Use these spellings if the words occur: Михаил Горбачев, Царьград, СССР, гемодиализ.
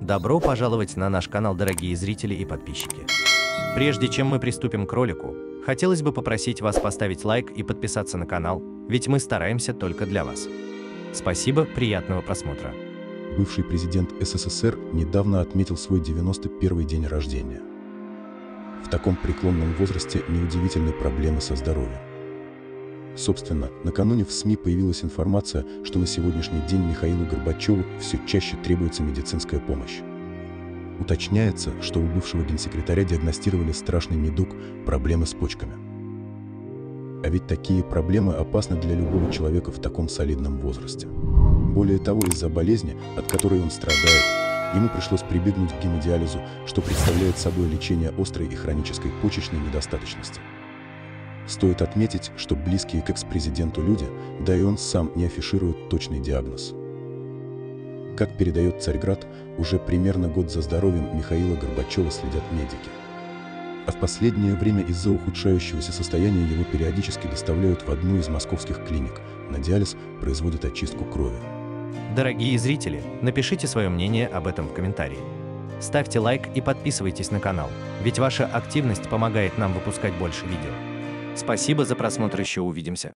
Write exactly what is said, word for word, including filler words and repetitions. Добро пожаловать на наш канал, дорогие зрители и подписчики. Прежде чем мы приступим к ролику, хотелось бы попросить вас поставить лайк и подписаться на канал, ведь мы стараемся только для вас. Спасибо, приятного просмотра. Бывший президент СССР недавно отметил свой девяносто первый день рождения. В таком преклонном возрасте неудивительны проблемы со здоровьем. Собственно, накануне в СМИ появилась информация, что на сегодняшний день Михаилу Горбачеву все чаще требуется медицинская помощь. Уточняется, что у бывшего генсекретаря диагностировали страшный недуг – проблемы с почками. А ведь такие проблемы опасны для любого человека в таком солидном возрасте. Более того, из-за болезни, от которой он страдает, ему пришлось прибегнуть к гемодиализу, что представляет собой лечение острой и хронической почечной недостаточности. Стоит отметить, что близкие к экс-президенту люди, да и он сам, не афишируют точный диагноз. Как передает «Царьград», уже примерно год за здоровьем Михаила Горбачева следят медики. А в последнее время из-за ухудшающегося состояния его периодически доставляют в одну из московских клиник. На диализ производят очистку крови. Дорогие зрители, напишите свое мнение об этом в комментарии. Ставьте лайк и подписывайтесь на канал, ведь ваша активность помогает нам выпускать больше видео. Спасибо за просмотр, еще увидимся.